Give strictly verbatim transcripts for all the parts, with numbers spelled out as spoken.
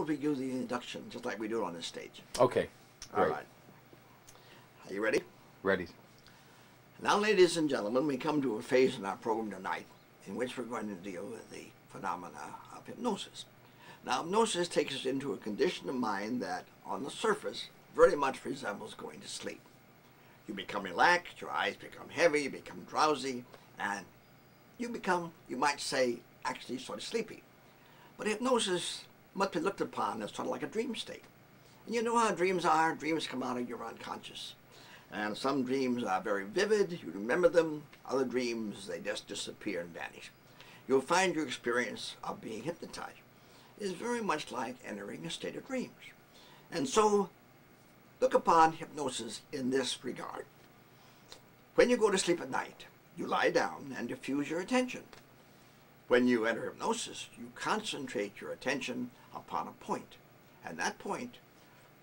will be doing the induction, just like we do it on this stage. Okay. Great. All right. Are you ready? Ready. Now, ladies and gentlemen, we come to a phase in our program tonight in which we're going to deal with the phenomena of hypnosis. Now, hypnosis takes us into a condition of mind that, on the surface, very much resembles going to sleep. You become relaxed, your eyes become heavy, you become drowsy, and you become, you might say, actually sort of sleepy. But hypnosis must be looked upon as sort of like a dream state. And you know how dreams are. Dreams come out of your unconscious. And some dreams are very vivid, you remember them. Other dreams, they just disappear and vanish. You'll find your experience of being hypnotized is very much like entering a state of dreams. And so, look upon hypnosis in this regard. When you go to sleep at night, you lie down and diffuse your attention. When you enter hypnosis, you concentrate your attention upon a point, and that point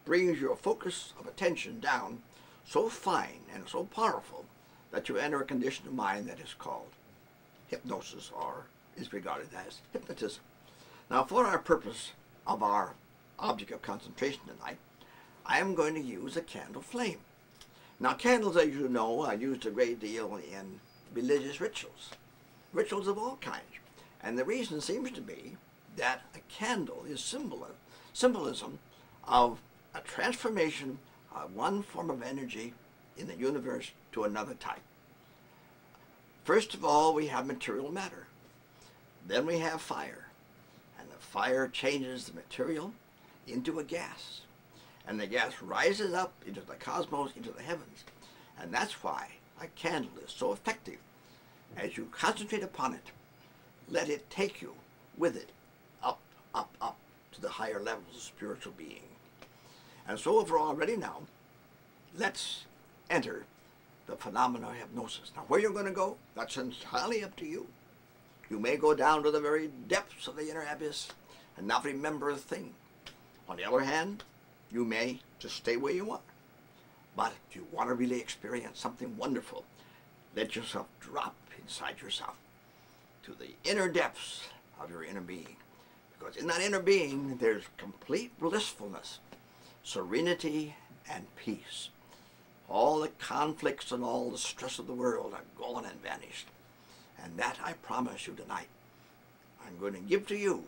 brings your focus of attention down so fine and so powerful that you enter a condition of mind that is called hypnosis, or is regarded as hypnotism. Now, for our purpose of our object of concentration tonight, I am going to use a candle flame. Now, candles, as you know, are used a great deal in religious rituals, rituals of all kinds. And the reason seems to be that a candle is symbol, symbolism of a transformation of one form of energy in the universe to another type. First of all, we have material matter. Then we have fire. And the fire changes the material into a gas. And the gas rises up into the cosmos, into the heavens. And that's why a candle is so effective. As you concentrate upon it, let it take you with it up, up, up to the higher levels of spiritual being. And so, if we're all ready now, let's enter the phenomena of hypnosis. Now, where you're going to go, that's entirely up to you. You may go down to the very depths of the inner abyss and not remember a thing. On the other hand, you may just stay where you are. But if you want to really experience something wonderful, let yourself drop inside yourself to the inner depths of your inner being. Because in that inner being, there's complete blissfulness, serenity, and peace. All the conflicts and all the stress of the world are gone and vanished. And that, I promise you tonight, I'm going to give to you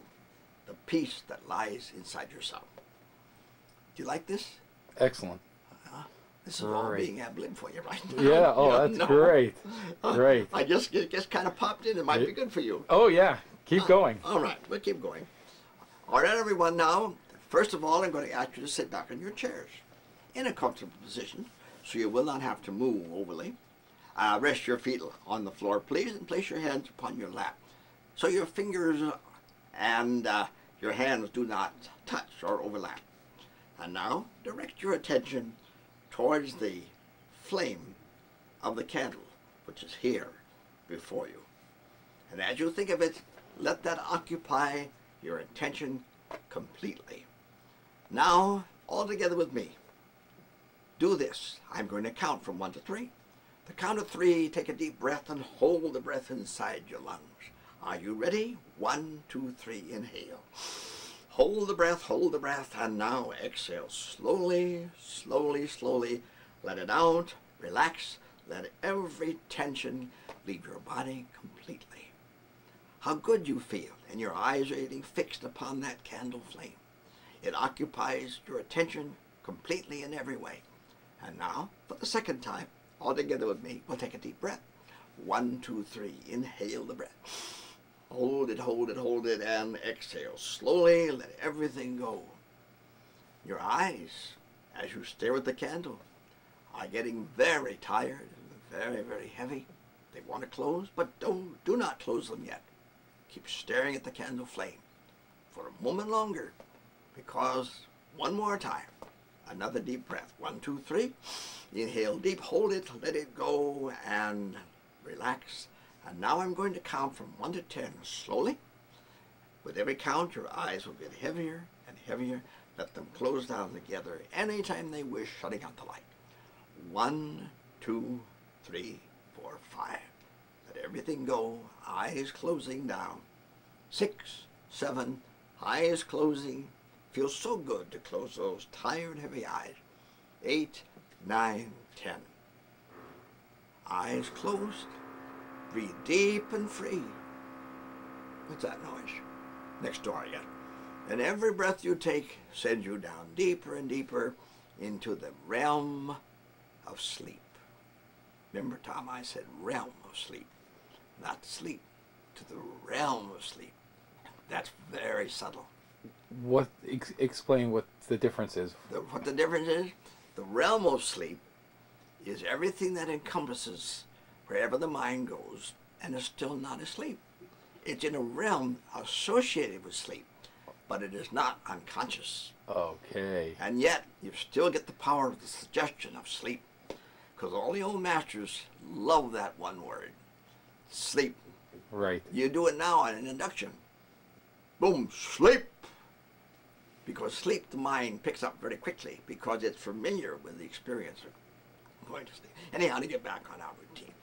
the peace that lies inside yourself. Do you like this? Excellent. Uh, this is all, all right. Being ad-lib for you right now. Yeah, oh, that's know? great. Great. I just, it just kind of popped in. It might it, be good for you. Oh, yeah. Keep uh, going. All right. We'll keep going. All right, everyone, now. First of all, I'm going to ask you to sit back in your chairs in a comfortable position so you will not have to move overly. Uh, rest your feet on the floor, please, and place your hands upon your lap so your fingers and uh, your hands do not touch or overlap. And now, direct your attention towards the flame of the candle, which is here before you. And as you think of it, let that occupy your attention completely. Now, all together with me, do this. I'm going to count from one to three. The count of three, take a deep breath and hold the breath inside your lungs. Are you ready? One, two, three, inhale. Hold the breath, hold the breath, and now exhale slowly, slowly, slowly. Let it out, relax, let every tension leave your body completely. How good you feel, and your eyes are getting fixed upon that candle flame. It occupies your attention completely in every way. And now, for the second time, all together with me, we'll take a deep breath. One, two, three, inhale the breath. Hold it, hold it, hold it, and exhale. Slowly, let everything go. Your eyes, as you stare at the candle, are getting very tired, very, very heavy. They want to close, but don't, do not close them yet. Keep staring at the candle flame for a moment longer. Because one more time, another deep breath. One, two, three. Inhale deep, hold it, let it go, and relax. And now I'm going to count from one to ten slowly. With every count, your eyes will get heavier and heavier. Let them close down together anytime they wish, shutting out the light. One, two, three, four, five. Let everything go, eyes closing down. Six, seven, eyes closing. Feels so good to close those tired, heavy eyes. Eight, nine, ten. Eyes closed. Breathe deep and free. What's that noise? Next door again. And every breath you take sends you down deeper and deeper into the realm of sleep. Remember, Tom, I said realm of sleep, not sleep, to the realm of sleep. That's very subtle. What? Ex explain what the difference is. The, what the difference is? The realm of sleep is everything that encompasses wherever the mind goes and is still not asleep. It's in a realm associated with sleep, but it is not unconscious. Okay. And yet, you still get the power of the suggestion of sleep, because all the old masters love that one word, sleep. Right. You do it now on an induction. Boom, sleep. Because sleep, the mind picks up very quickly because it's familiar with the experience of going to sleep. Anyhow, to get back on our routine.